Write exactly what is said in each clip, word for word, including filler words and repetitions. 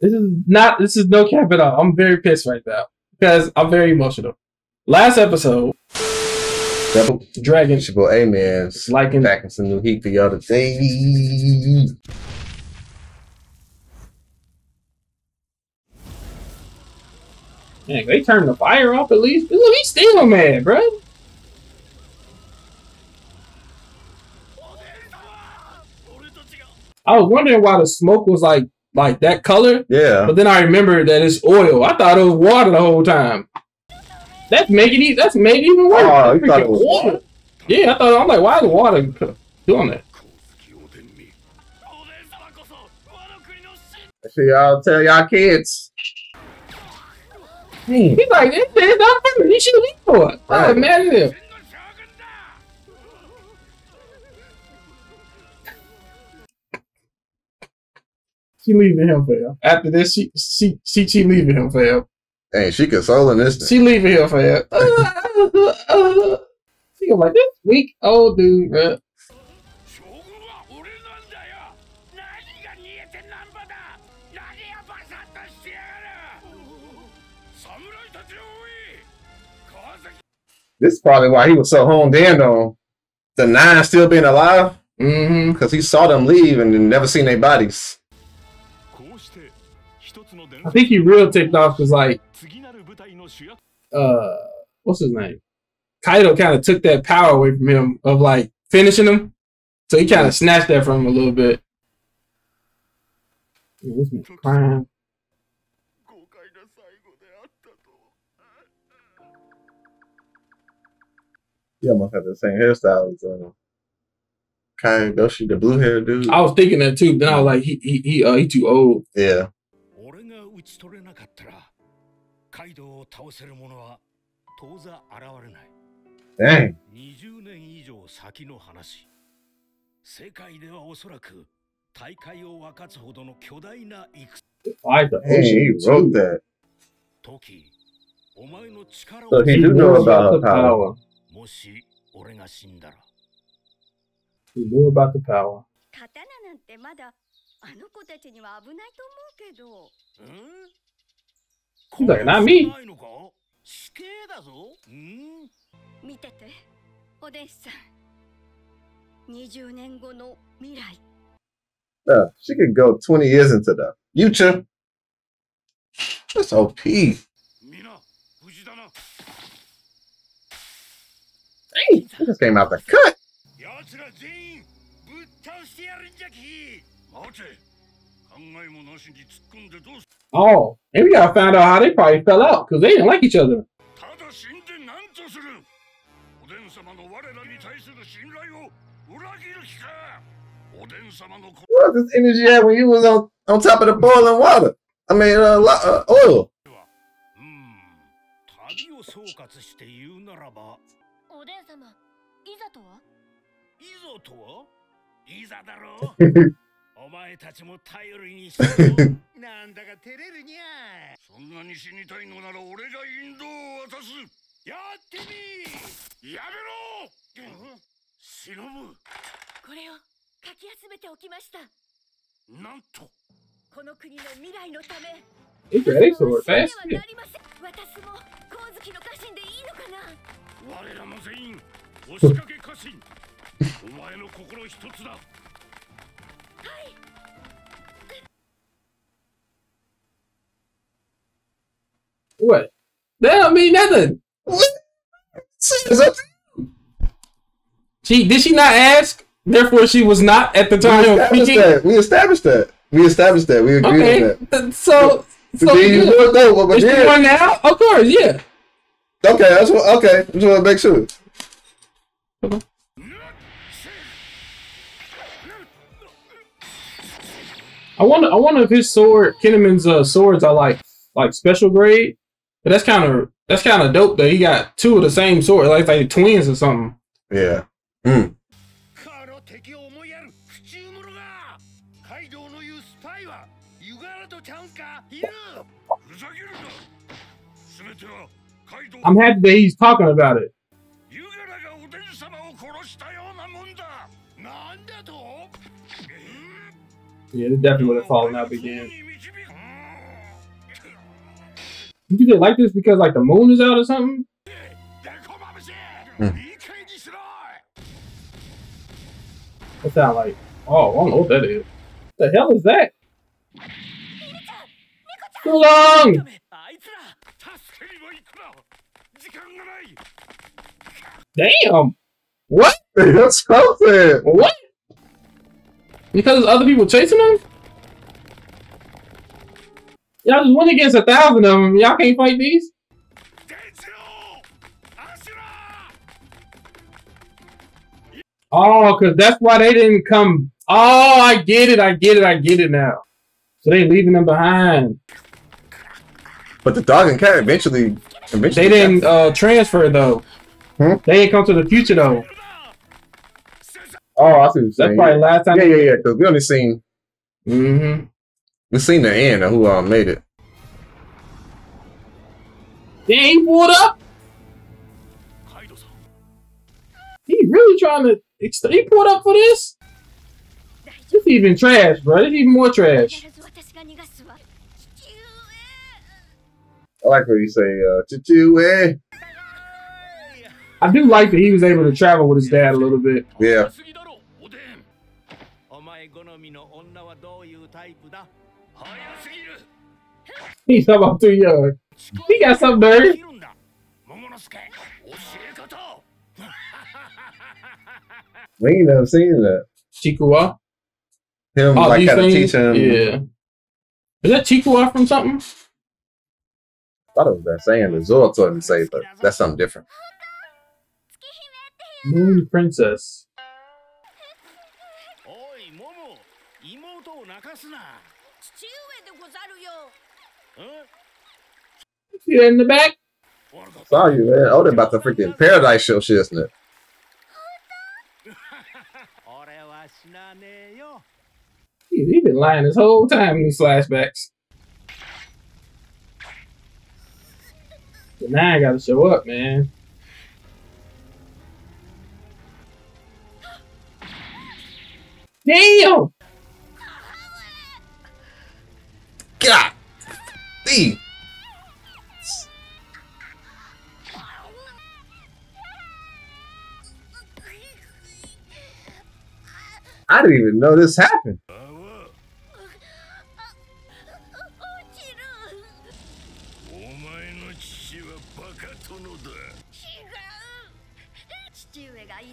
This is not, this is no cap at all. I'm very pissed right now because I'm very emotional. Last episode, Double Dragon. Triple A, man. Liking packing some new heat for y'all today. Man, they turned the fire off at least. Look, he's still mad, bro. I was wondering why the smoke was like like that color. Yeah. But then I remembered that it's oil. I thought it was water the whole time. That's making it. That's made even worse. Oh, you thought it was water. water? Yeah, I thought. I'm like, why is the water doing that? See, I'll tell y'all kids. Damn. He's like, this man's not happening. He should leave for it. Right. I'm mad at him. She leaving him for him. After this, she she she, she leaving him for him. Hey, she consoling this. She leaving him for him. She like this weak old dude, bro. This is probably why he was so honed in on the nine still being alive. Mm-hmm. Because he saw them leave and never seen their bodies. I think he real ticked off because, like, uh, what's his name? Kaido kind of took that power away from him of, like, finishing him. So he kind of snatched that from him a little bit. This man's crying. Yeah, must have the same hairstyle as uh, Kiyoshi, the blue hair dude. I was thinking that too, but then I was like, he he he uh, he too old. Yeah. Dang. Hey, he wrote that. So he do know about power. He knew about the power. He's like, not me. Uh, she could go twenty years into the future. That's O P. Hey, he just came out the cut. Oh, maybe I found out how they probably fell out because they didn't like each other. What this energy had when you was on on top of the boiling water? I mean, uh, uh, oil. He's ready for it fast. What? That don't mean nothing. What? She did she not ask? Therefore, she was not at the time. We established that. We established that. We established that. We agreed okay. on that. So, so you know though, is she one now? Of course, yeah. Okay, that's what. Okay, I just want to make sure. Okay. I wonder. I wonder if his sword, Kinnaman's uh, swords, are like like special grade. But that's kind of that's kind of dope that he got two of the same sword, like like twins or something. Yeah. Mm. I'm happy that he's talking about it. Yeah, they definitely would have fallen out again. You didn't like this because like the moon is out or something? Mm. What's that like? Oh, I don't know what that is. What the hell is that? Too long! Damn! What? That's something! What? Because other people chasing them? Y'all just went against a thousand of them. Y'all can't fight these? Oh, because that's why they didn't come. Oh, I get it, I get it, I get it now. So they leaving them behind. But the dog and cat eventually... eventually they didn't uh, transfer, though. Hmm? They ain't come to the future, though. Oh, I see what you're saying. That's probably last time. Yeah, yeah, yeah, because we only seen... Mm-hmm. We seen the end of who all um, made it. They ain't pulled up? He really trying to... He pulled up for this? This is even trash, bro. This is even more trash. I like when you say, uh, choo-choo, eh? I do like that he was able to travel with his dad a little bit. Yeah. He's talking about too young. He got some nerve. We ain't never seen that. Chikuwa? Him, oh, like, gotta teach him. Yeah. Is that Chikuwa from something? I thought it was that saying that Zoro told him to say, but that's something different. Moon Princess. You in the back? Sorry, man. Oh, they're about to freaking paradise show shit, isn't it? He's been lying this whole time in these flashbacks. But now I gotta show up, man. Damn! God! D! I didn't even know this happened.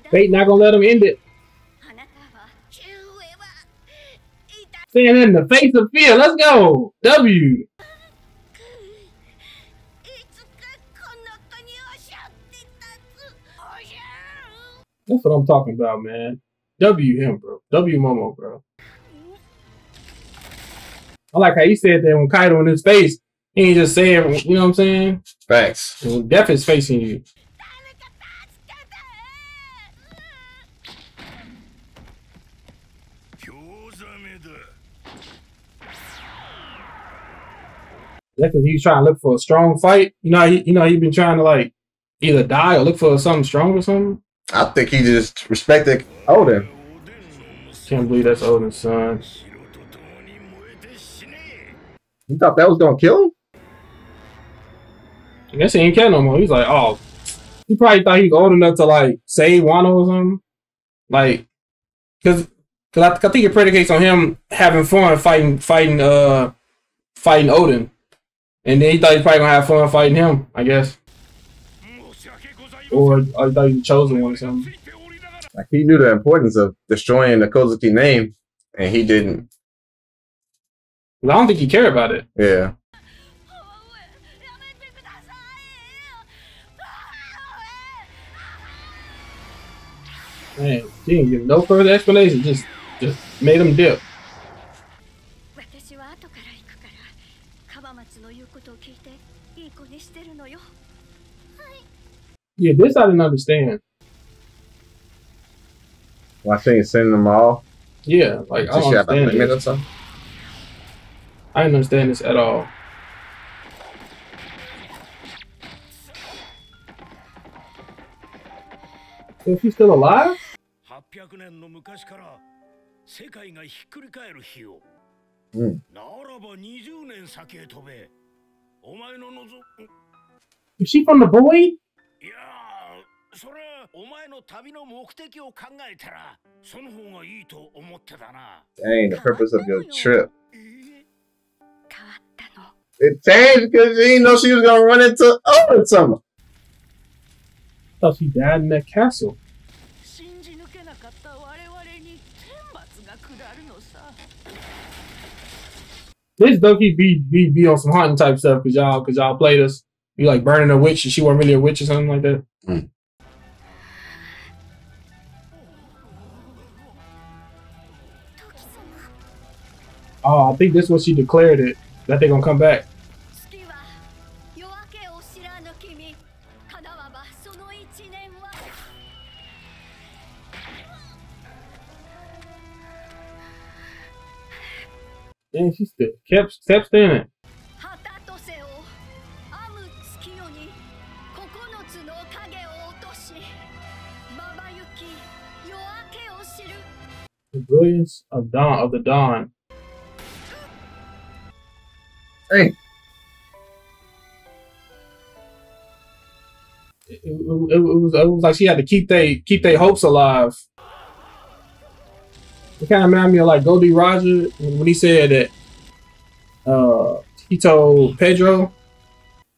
Fate not gonna let him end it. Stand in the face of fear. Let's go. W. That's what I'm talking about, man. W him, bro. W Momo, bro. I like how he said that when Kaido in his face, he ain't just saying, you know what I'm saying? Facts. When death is facing you. That's because he's trying to look for a strong fight. You know, he, you know, he's been trying to like either die or look for something strong or something. I think he just respected Oden. Can't believe that's Oden's son. You thought that was gonna kill him? I guess he ain't care no more. He's like, oh, he probably thought he was old enough to like save Wano or something. Like, cause, cause I, I think it predicates on him having fun fighting, fighting, uh, fighting Oden. And then he thought he was probably gonna have fun fighting him, I guess. Or I thought he chose one or something. Like he knew the importance of destroying the Kozuki name, and he didn't. I don't think he cared about it. Yeah. Man, he didn't give no further explanation. Just, just made him dip. Yeah, this I didn't understand. Well, I think sending them all. Yeah, like I don't understand this. I didn't understand this at all. So if he's still alive? Mm. Is she from the void? Dang, the purpose of your trip. It changed because she didn't know she was gonna run into Oda or something. I thought she died in that castle. This Doki be, be be on some haunting type stuff because y'all because y'all played us. You like burning a witch and she wasn't really a witch or something like that. Mm. Oh, I think this is what she declared it. That they gonna come back. And she still kept steps in it. The brilliance of dawn of the dawn. Hey. It, it, it, it was it was like she had to keep they keep their hopes alive. It kind of reminded me of like Gol D. Roger when he said that uh, he told Pedro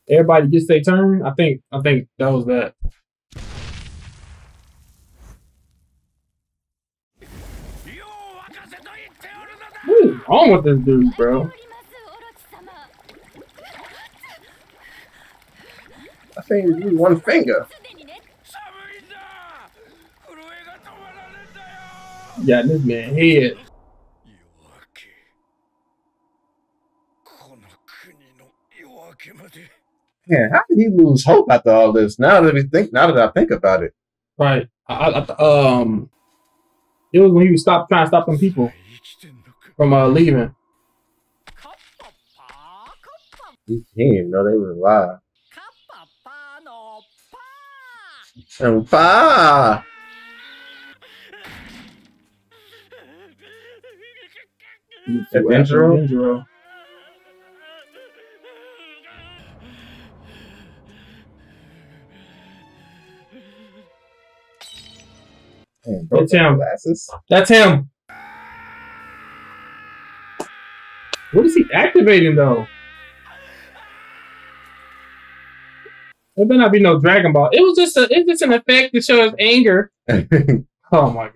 everybody gets their turn. I think I think that was that. What is wrong with this dude, bro? I think you need one finger. Yeah, this man head. Man, how did he lose hope after all this? Now that we think, now that I think about it, right? I, I, um, it was when he was stopped trying to stop them people from uh, leaving. He didn't even know they were alive. And pa. Denjiro? That's him. Glasses. That's him. What is he activating though? There better not be no Dragon Ball. It was just a, it's just an effect to show his anger. Oh my god.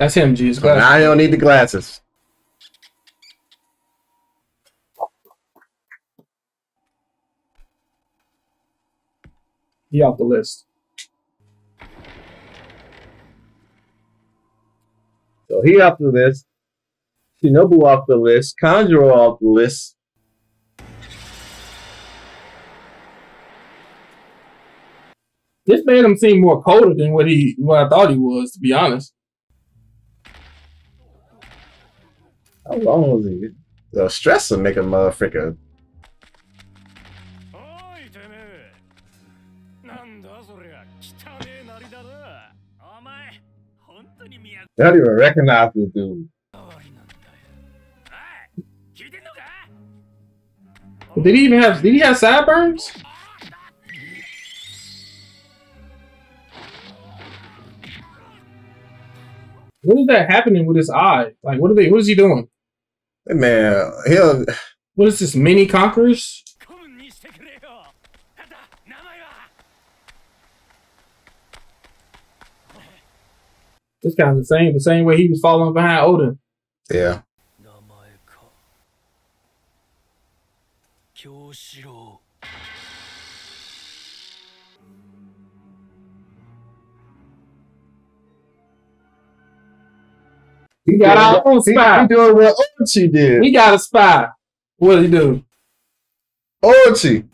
That's him, G's glasses. I don't need the glasses. He off the list. So he off the list. Shinobu off the list. Kajiro off the list. This made him seem more colder than what he what I thought he was, to be honest. How long was he? The stress will make a motherfucker. They don't even recognize this dude. Did he even have? Did he have sideburns? What is that happening with his eye? Like, what are they? What is he doing? Man, he'll... What is this, mini conquerors? This guy's the same, the same way he was following behind Oden. Yeah. He got our own spy. He, he doing what Orochi did. He got a spy. What did he do? Orochi.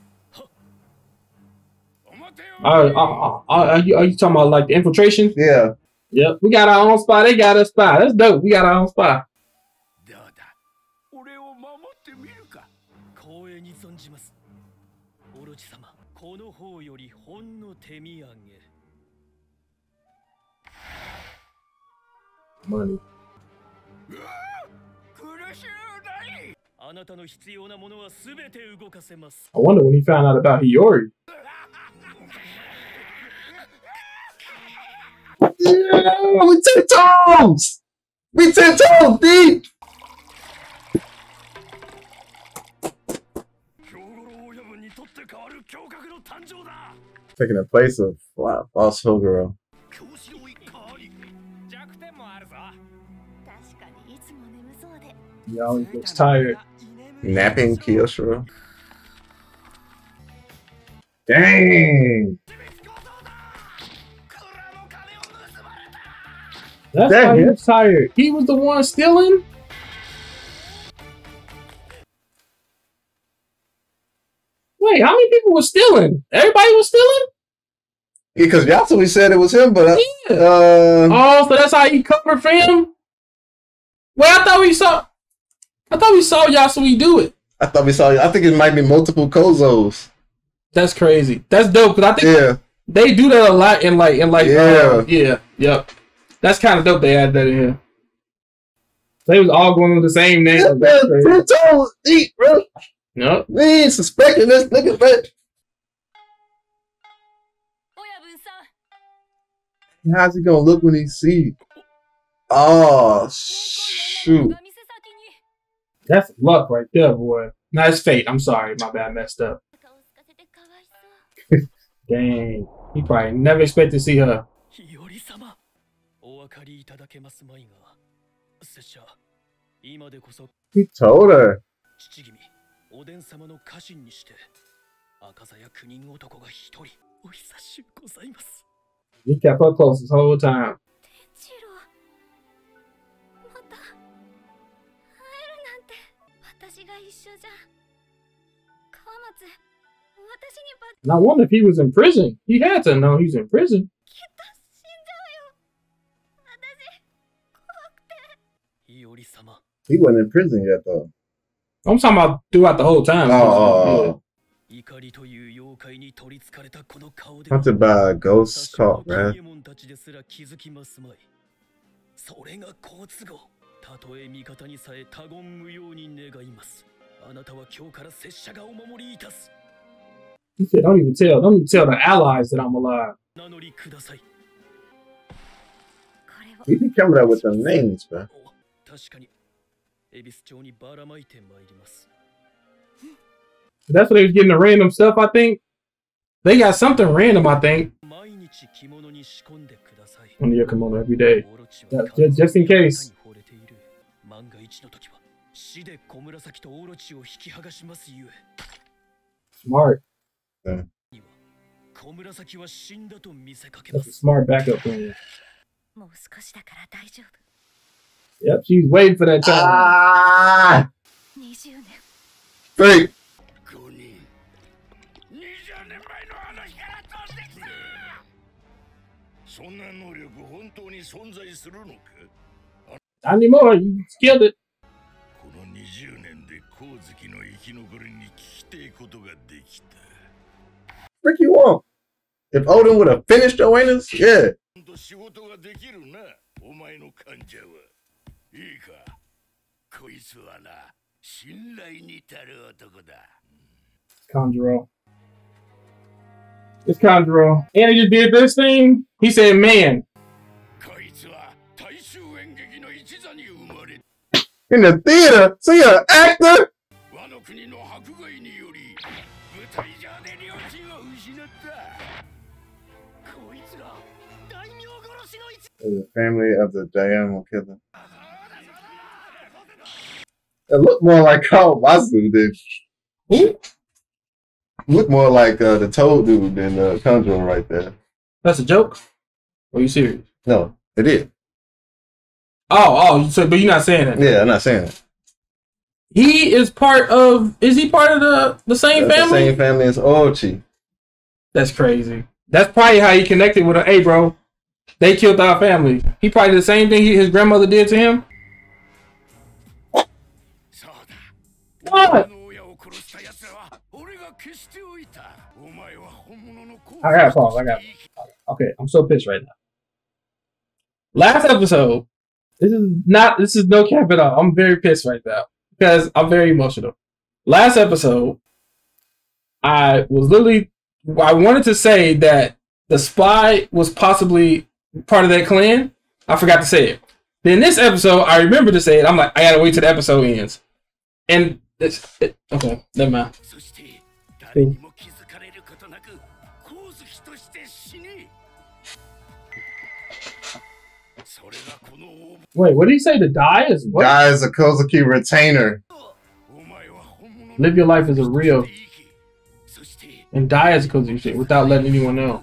Are, are, are, are, you, are you talking about like the infiltration? Yeah. Yep. We got our own spy. They got a spy. That's dope. We got our own spy. Money. I wonder when he found out about Hiyori. Yeah, we ten toes! We ten toes deep! Taking the place of wow, Boss Hill Girl. He always looks tired. Napping Kiyoshi. Dang! That's Dang, why he was tired. He was the one stealing? Wait, how many people were stealing? Everybody was stealing? Yeah, because Yasui said it was him, but... I, yeah. uh, oh, so that's how he covered for him? Well, I thought we saw... I thought we saw Yasui do it. I thought we saw... I think it might be multiple Kozos. That's crazy. That's dope, because I think yeah. they do that a lot in like... In like yeah. Um, yeah, yep. That's kind of dope they had that in here. They was all going with the same name. Yeah, man, toes deep, bro. Nope. We ain't suspecting this nigga, bitch. How's he gonna look when he sees? Oh, shoot. That's luck right there, boy. No, it's fate. I'm sorry. My bad. I messed up. Dang. He probably never expected to see her. He told her. He kept her close this whole time. And I wonder if he was in prison. He had to know he's in prison. He wasn't in prison yet, though. I'm talking about throughout the whole time. Oh. Yeah. Haunted by a ghost talk, man. He said, don't even tell. Don't even tell the allies that I'm alive. He be coming up with the names, man. That's what they was getting the random stuff, I think. They got something random, I think. On your kimono every day. Just, just in case. Smart. Yeah. That's a smart backup plan. Yep, she's waiting for that time. Ah! Three. Not anymore, you killed it. Frick you off. If Oden would have finished Oenus, yeah. Kondoro. It's Kondoro. And he just did this thing. He said, man. In the theater? See an actor? The family of the Dayamo killer. It looked more like Kawasu than who? Looked more like uh, the Toad dude than uh, Kondoro right there. That's a joke. Or are you serious? No, it is. Oh, oh, so but you're not saying that. Yeah, I'm not saying that. He is part of. Is he part of the the same That's family? The same family as Orochi. That's crazy. That's probably how he connected with a. Hey, bro. They killed our family. He probably did the same thing his grandmother did to him. What? I gotta pause. I gotta. Okay, I'm so pissed right now. Last episode. This is not. This is no cap at all. I'm very pissed right now. because I'm very emotional. Last episode, I was literally, I wanted to say that the spy was possibly part of that clan. I forgot to say it. Then this episode, I remember to say it. I'm like, I gotta wait till the episode ends. And it's, it, okay, never mind. Thank you. Wait, what did he say? The die is what? Die is a Kozuki retainer. Live your life as a real. And die as a Kozuki shit without letting anyone know.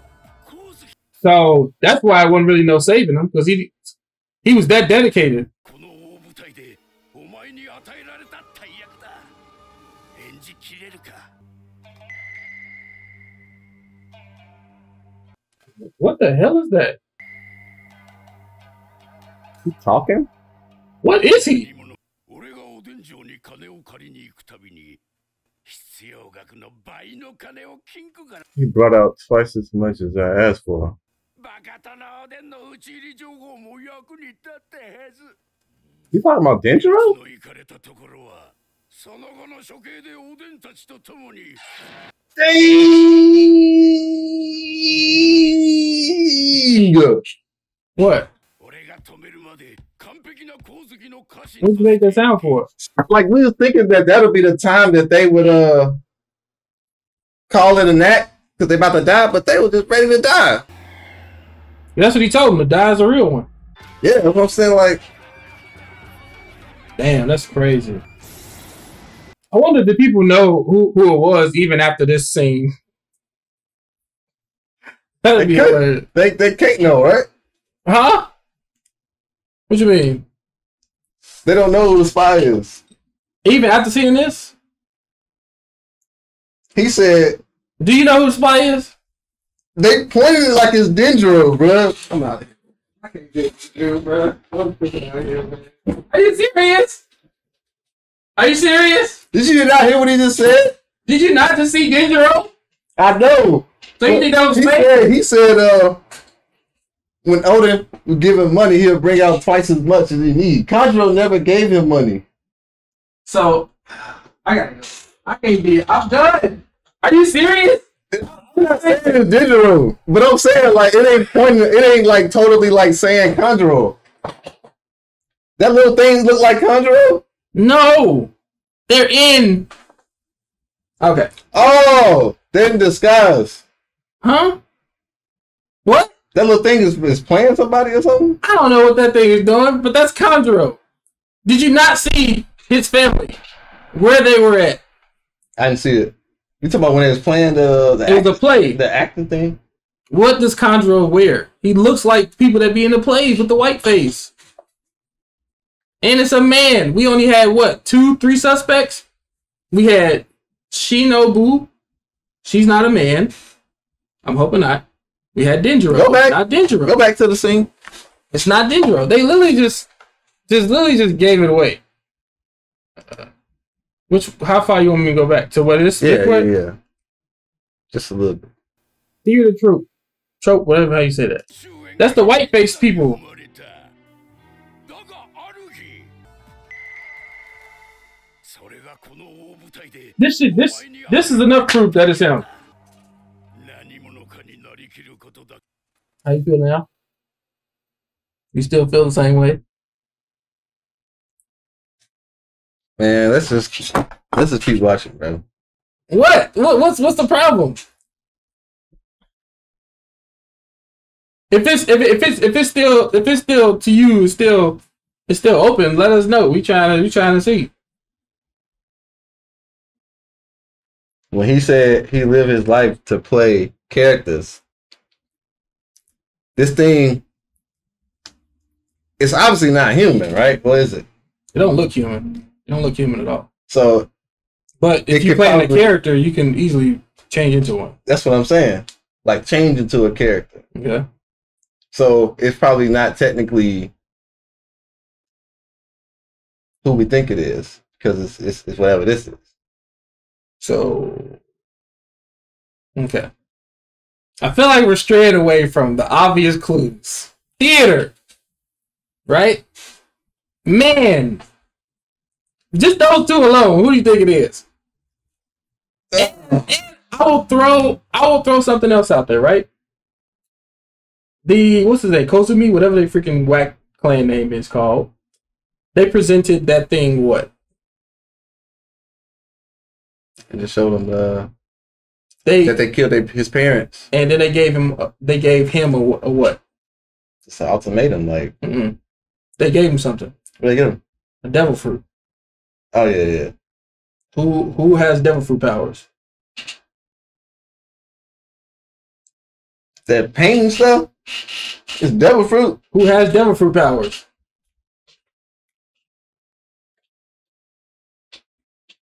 So that's why I wasn't really no saving him, because he he was that dedicated. What the hell is that? He's talking? What is he? He brought out twice as much as I asked for. You talking about Denjiro? Dang! What? What did that sound for? Like, we was thinking that that'll be the time that they would uh call it a nap because they about to die, but they were just ready to die. That's what he told them. The die is a real one. Yeah, that's what I'm saying. Like, damn, that's crazy. I wonder if people know who who it was even after this scene. That'd be hilarious. They they can't know, right? Huh? What you mean? They don't know who the spy is. Even after seeing this? He said... Do you know who the spy is? They pointed it like it's Denjiro, bro. I'm out of here. I can't get Denjiro, bro. I'm freaking out of here, man. Are you serious? Are you serious? Did you not hear what he just said? Did you not just see Denjiro? I know. So you think that was fake? He said, uh... when Oden would give him money, he'll bring out twice as much as he needs. Kajiro never gave him money. So, I gotta go. I can't be. I'm done. Are you serious? I'm not saying it's digital, but I'm saying, like, it ain't pointing, it ain't like totally like saying Kajiro. That little thing look like Kajiro? No. They're in. Okay. Oh, they're in disguise. Huh? What? That little thing is, is playing somebody or something? I don't know what that thing is doing, but that's Kondoro. Did you not see his family? Where they were at? I didn't see it. You talking about when they was playing the... the it act, was a play. The acting thing? What does Kondoro wear? He looks like people that be in the plays with the white face. And it's a man. We only had, what, two, three suspects? We had Shinobu. She's not a man. I'm hoping not. We had Denjiro. Go back. It's not Denjiro. Go back to the scene. It's not Denjiro. They literally just, just literally just gave it away. Uh, which? How far you want me to go back to? What is? Yeah, yeah, yeah. Just a little bit. Hear the trope, trope, whatever how you say that. That's the white faced people. This is this. This is enough proof that it's him. How you feel now? You still feel the same way? Man, let's just let's just keep watching, bro. What? What? What's what's the problem? If it's if if it's if it's still if it's still to you, it's still it's still open. Let us know. We trying to we trying to see. When he said he lived his life to play characters. This thing, it's obviously not human, right? What is it? It don't look human. It don't look human at all. So, but if you're playing probably, a character, you can easily change into one. That's what I'm saying. Like, change into a character. Yeah. So, it's probably not technically who we think it is, because it's, it's, it's whatever this is. So, okay. I feel like we're straying away from the obvious clues. Theater. Right? Man. Just those two alone. Who do you think it is? And, and I will throw. I will throw something else out there, right? The what's his name, Kozuki, whatever their freaking whack clan name is called. They presented that thing. What? I just showed them the. They that they killed they, his parents, and then they gave him. They gave him a, a what? It's an ultimatum, like. Mm-mm. They gave him something. What they give him? A devil fruit. Oh yeah, yeah. Who who has devil fruit powers? That pain stuff. It's devil fruit. Who has devil fruit powers?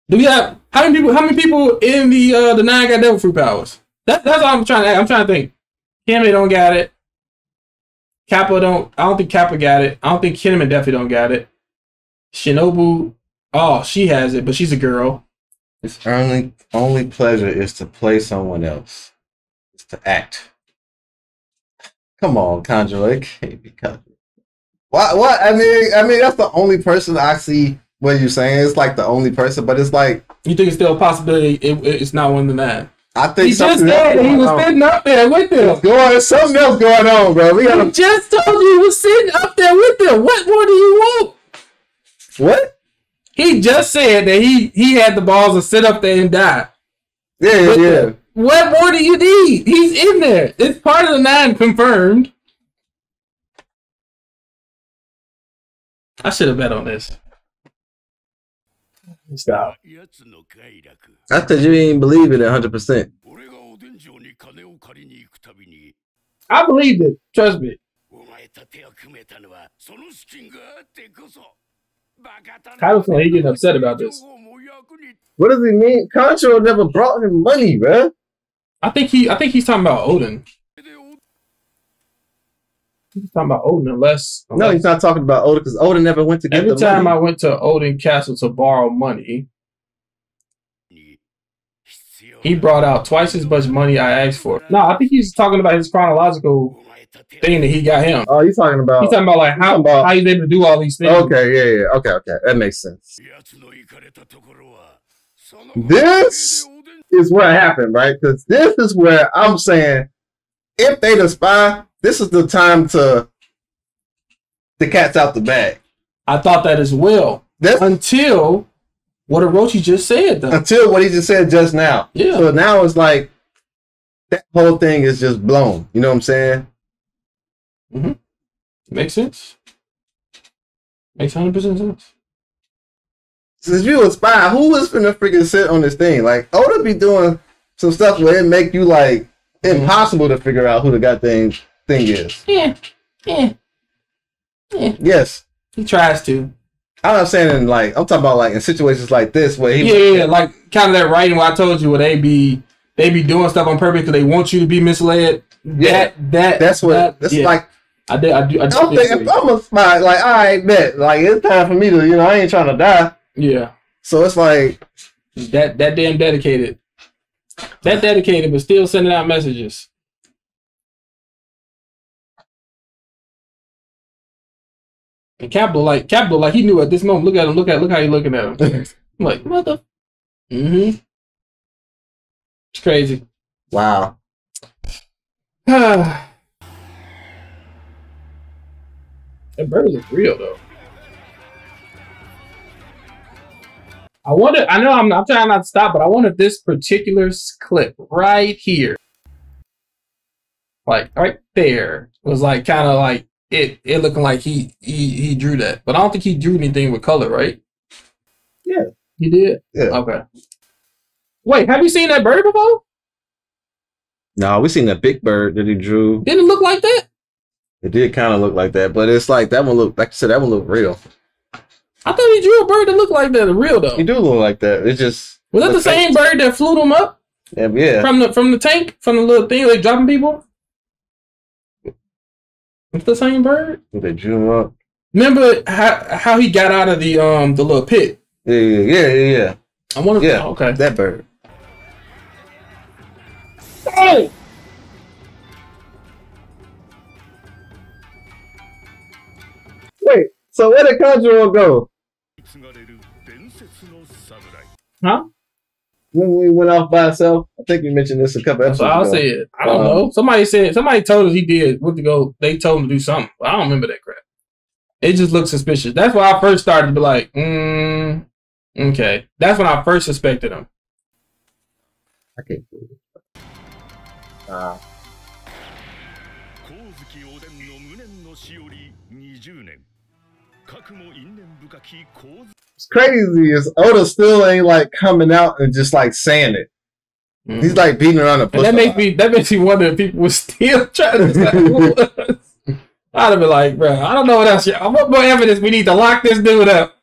Do we have how many people? How many people in the uh, the nine got devil fruit powers? That, that's all I'm trying to. I'm trying to think. Kimmy don't got it. Kappa don't. I don't think Kappa got it. I don't think Kinnaman definitely don't got it. Shinobu. Oh, she has it, but she's a girl. Its only only pleasure is to play someone else. It's to act. Come on, Conjure. Can't be Conjure. Why? What? I mean, I mean, that's the only person I see. What you're saying, it's like the only person, but it's like you think it's still a possibility. It, it's not one of the nine. I think he just said he was on. Sitting up there with them. Going, there's something else going on, bro. We gotta... just told you he was sitting up there with them. What more do you want? What? He just said that he he had the balls to sit up there and die. Yeah, yeah. yeah. What more do you need? He's in there. It's part of the nine confirmed. I should have bet on this. Stop. I thought you didn't believe it one hundred percent. I believed it. Trust me. Kaido's saying he's getting upset about this. What does he mean? Control never brought him money, bro. I think he. I think he's talking about Oden. He's talking about Oden, unless, unless no, he's not talking about Oden because Oden never went to get the money. Every time I went to Oden Castle to borrow money, he brought out twice as much money I asked for. No, I think he's talking about his chronological thing that he got him. Oh, he's talking about he's talking about like how about, how he's able to do all these things. Okay, yeah, yeah, okay, okay, that makes sense. This is where it happened, right? Because this is where I'm saying if they the spy. This is the time to the cat's out the bag. I thought that as well. That's, until what Orochi just said, though. Until what he just said just now. Yeah. So now it's like that whole thing is just blown. You know what I'm saying? Mm-hmm. Makes sense. Makes one hundred percent sense. Since you a spy, who is finna freaking sit on this thing? Like, Oda be doing some stuff where it make you like impossible to figure out who the goddamn thing is. Yeah. Yeah. Yeah. Yes. He tries to. I'm not saying in like I'm talking about like in situations like this where he Yeah, yeah, like kind of that writing where I told you where they be they be doing stuff on purpose because they want you to be misled. Yeah. That that that's what that, that's yeah. like I did I do I don't think if I'm a spy, like all right, bet. Like it's time for me to, you know, I ain't trying to die. Yeah. So it's like that that damn dedicated. That dedicated but still sending out messages. And Capital, like, Capital, like, he knew at this moment, look at him, look at look how he looking at him. I'm like, mother. Mm-hmm. It's crazy. Wow. That bird looks real, though. I wonder, I know I'm, I'm trying not to stop, but I wonder if this particular clip right here, like, right there, was, like, kind of, like, It it looking like he he he drew that, but I don't think he drew anything with color, right? Yeah, he did. Yeah. Okay. Wait, have you seen that bird before? No, we seen that big bird that he drew. Didn't it look like that? It did kind of look like that, but it's like that one look. Like I said, that one looked real. I thought he drew a bird that looked like that. Real though. He do look like that. It just was that the same like... bird that flew him up? Yeah, yeah. From the from the tank, from the little thing they dropping people. It's the same bird. They drew him up. Remember how how he got out of the um the little pit? Yeah, yeah, yeah, yeah. I wonder. Yeah, oh, okay. That bird. Hey. Wait. So where did Kajiro go? Huh? When we went off by itself, I think we mentioned this a couple episodes ago. So I'll say it. I don't um, know. Somebody said somebody told us he did what to go. They told him to do something. But I don't remember that crap. It just looked suspicious. That's why I first started to be like, mm, okay. That's when I first suspected him. I can't believe it. Uh, It's crazy is Oda still ain't like coming out and just like saying it. Mm-hmm. He's like beating around the bush. That makes me that makes me wonder if people were still trying to decide who it was. I'd have been like, bro, I don't know what else. What more evidence we need to lock this dude up?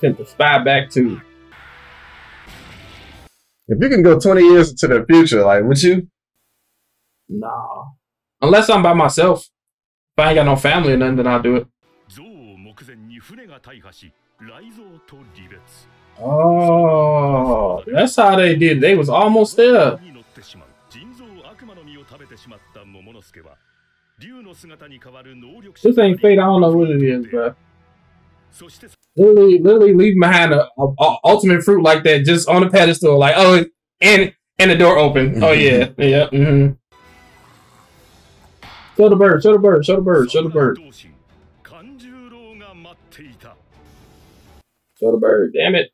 Send the spy back to. If you can go twenty years into the future, like would you? Nah. Unless I'm by myself. If I ain't got no family or nothing, then I'll do it. Oh, that's how they did. They was almost there. This ain't fate. I don't know what it is, bro. Literally, literally leave behind a, a, a ultimate fruit like that, just on a pedestal, like oh, and and the door open. Oh yeah, yeah. Mm-hmm. Show the bird, show the bird, show the bird, show the bird. Show the bird, damn it.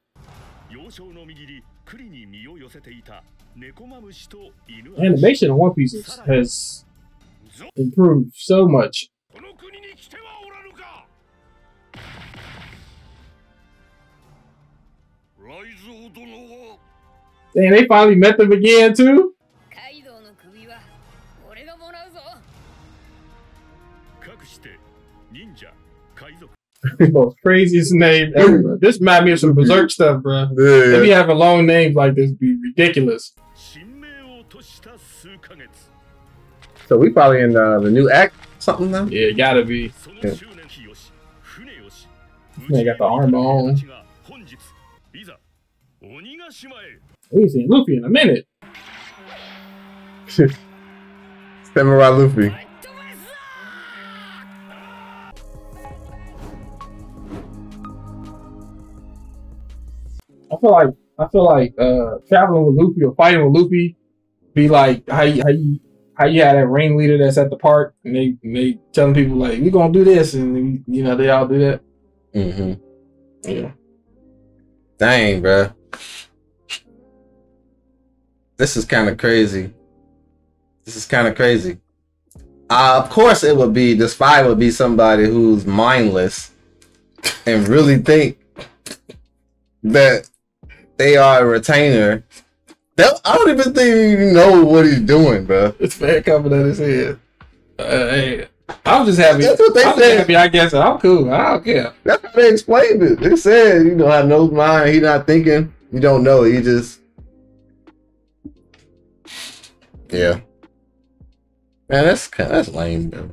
Animation in One Piece has improved so much. Damn, they finally met them again, too? The most craziest name ever. This reminds me of some Berserk stuff, bro. Yeah. If you have a long name like this, it'd be ridiculous. So we probably in uh, the new act something now? Yeah, gotta be. Yeah. They got the armor on. We ain't seen Luffy in a minute. Samurai Luffy. I feel like I feel like uh, traveling with Luffy or fighting with Luffy be like how you, how you how you had that ringleader that's at the park and they and they telling people like we're gonna do this and you know they all do that. Mm-hmm. Yeah. Dang, bro. This is kind of crazy. This is kind of crazy. Uh, of course, it would be the spy would be somebody who's mindless and really think that. They are a retainer. That, I don't even think you know what he's doing, bro. It's bad coming out of his head. Uh, hey, I'm just happy. That's what they I'm said. Happy, I guess. I'm cool. I don't care. That's how they explained it. They said, you know, I know mine. He's not thinking. You don't know. He just. Yeah. Man, that's kind of, that's lame, bro.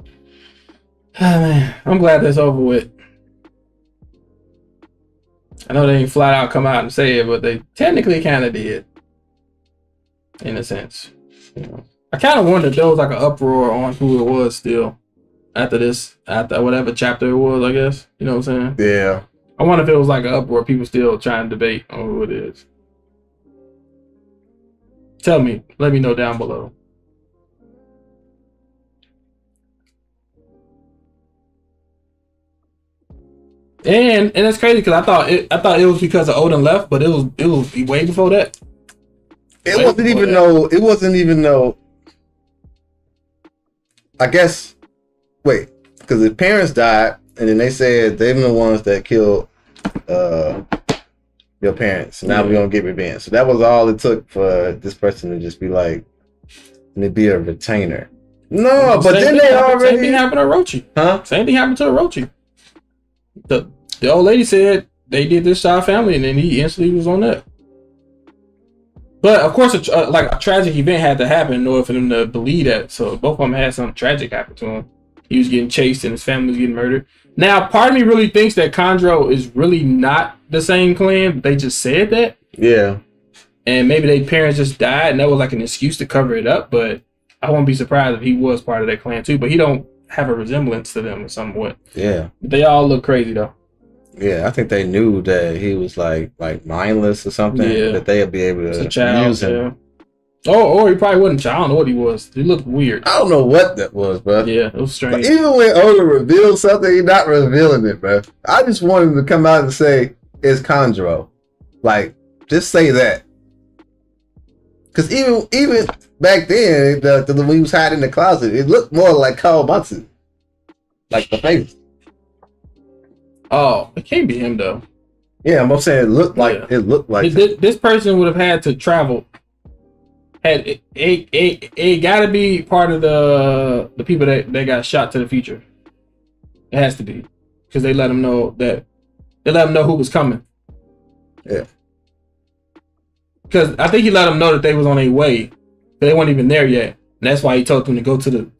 Oh, man. I'm glad that's over with. I know they ain't flat out come out and say it, but they technically kind of did, in a sense. Yeah. I kind of wondered there was like an uproar on who it was still after this, after whatever chapter it was, I guess. You know what I'm saying? Yeah. I wonder if it was like an uproar, people still trying to debate on who it is. Tell me, let me know down below. And and it's crazy because I thought it I thought it was because of Oden left, but it was it was way before that. It way wasn't even that. no it wasn't even no I guess wait, because his parents died and then they said they were the ones that killed uh your parents. Now yeah. We're gonna get revenge. So that was all it took for this person to just be like to be a retainer. No, but then they happened, already same thing happened to Orochi. Huh? Same thing happened to Orochi. The, the old lady said they did this side family, and then he instantly was on that. But of course, a, a, like a tragic event had to happen in order for them to believe that. So both of them had something tragic happen to him. He was getting chased, and his family was getting murdered. Now, part of me really thinks that Kondoro is really not the same clan. But they just said that. Yeah. And maybe their parents just died, and that was like an excuse to cover it up. But I wouldn't be surprised if he was part of that clan too. But he don't have a resemblance to them somewhat. Yeah. But they all look crazy though. Yeah, I think they knew that he was like like mindless or something. Yeah. That they'd be able to child, use him. Yeah. Oh, or he probably wasn't a child. I don't know what he was. He looked weird. I don't know what that was, bro. Yeah, it was strange. Like, even when Oda revealed something, he's not revealing it, bro. I just wanted him to come out and say, it's Kondoro. Like, just say that. Because even even back then, the, the, when he was hiding in the closet, it looked more like Carl Bunsen. Like the face. Oh, it can't be him, though. Yeah, I'm saying it looked like, yeah. it looked like it, this, this person would have had to travel. Had it, it, it, it got to be part of the the people that, that got shot to the future. It has to be, because they let them know that they let them know who was coming. Yeah. Because I think he let them know that they was on their way, but they weren't even there yet. And that's why he told them to go to the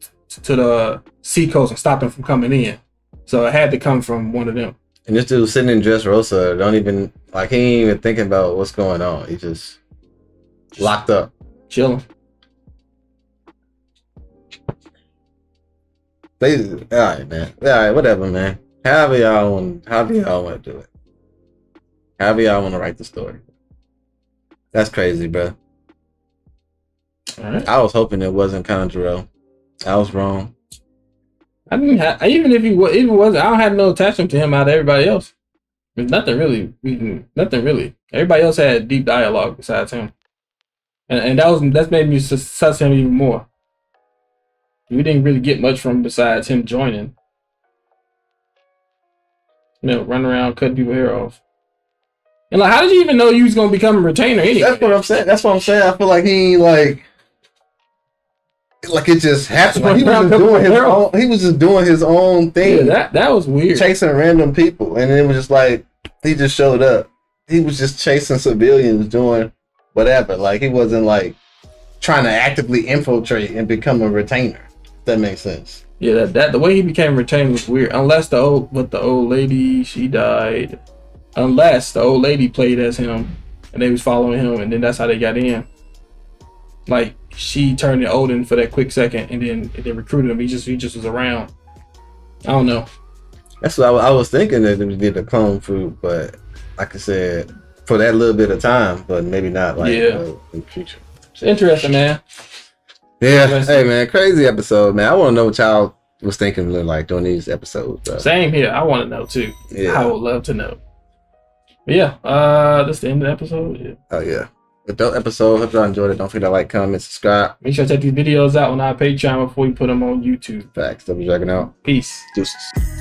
to the seacoast and stop them from coming in. So it had to come from one of them. And this dude was sitting in Dressrosa, don't even like he ain't even thinking about what's going on. He just locked up. Chilling. They all right, man. All right, whatever, man. However y'all want, however y'all want to do it. However y'all want to write the story. That's crazy, bro. All right. I was hoping it wasn't Kondoro. I was wrong. I didn't have, even if he even wasn't. I don't have no attachment to him out of everybody else. There's nothing really. Nothing really. Everybody else had deep dialogue besides him. And, and that was that's made me suss him even more. We didn't really get much from besides him joining. You know, run around, cut people's hair off. And like, how did you even know you was gonna become a retainer anyway? That's what I'm saying. That's what I'm saying. I feel like he like, like it just happened. Like he was just doing his own. He was just doing his own thing. Yeah, that that was weird. Chasing random people, and it was just like he just showed up. He was just chasing civilians, doing whatever. Like he wasn't like trying to actively infiltrate and become a retainer. If that makes sense. Yeah, that, that the way he became retained was weird. Unless the old, but the old lady, she died. Unless the old lady played as him, and they was following him, and then that's how they got in. Like she turned to Oden for that quick second, and then they recruited him. He just he just was around. I don't know. That's what I, I was thinking that they did the clone food, but like I said. For that little bit of time, but maybe not like yeah. uh, in the future. It's interesting, man. Yeah, interesting. Hey man, crazy episode, man. I want to know what y'all was thinking like during these episodes. Bro. Same here. I want to know too. Yeah, I would love to know. But yeah, uh, that's the end of the episode. Yeah. Oh yeah, adult episode. Hope y'all enjoyed it. Don't forget to like, comment, subscribe. Make sure to check these videos out on our Patreon before we put them on YouTube. Facts. Double dragging out. Peace. Deuces.